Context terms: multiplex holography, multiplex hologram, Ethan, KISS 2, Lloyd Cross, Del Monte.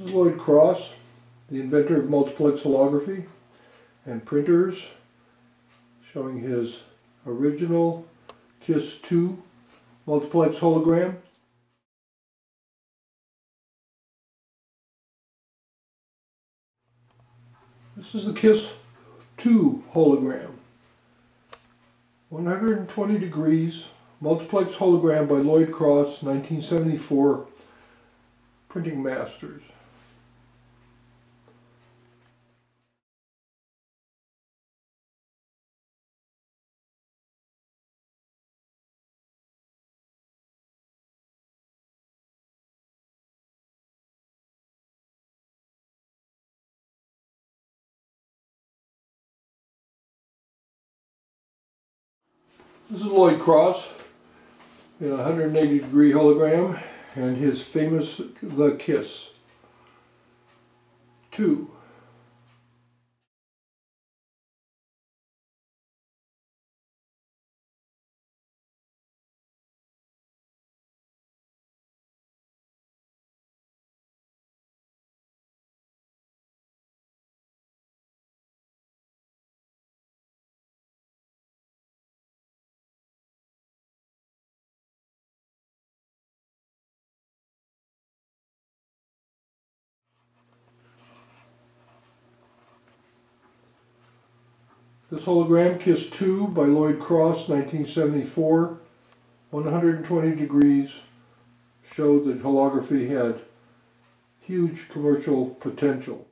This is Lloyd Cross, the inventor of multiplex holography and printers, showing his original KISS 2 multiplex hologram. This is the KISS 2 hologram. 120 degrees multiplex hologram by Lloyd Cross, 1974, Printing Masters. This is Lloyd Cross in a 180 degree hologram and his famous The KISS 2. This hologram, KISS 2 by Lloyd Cross, 1974, 120 degrees, showed that holography had huge commercial potential.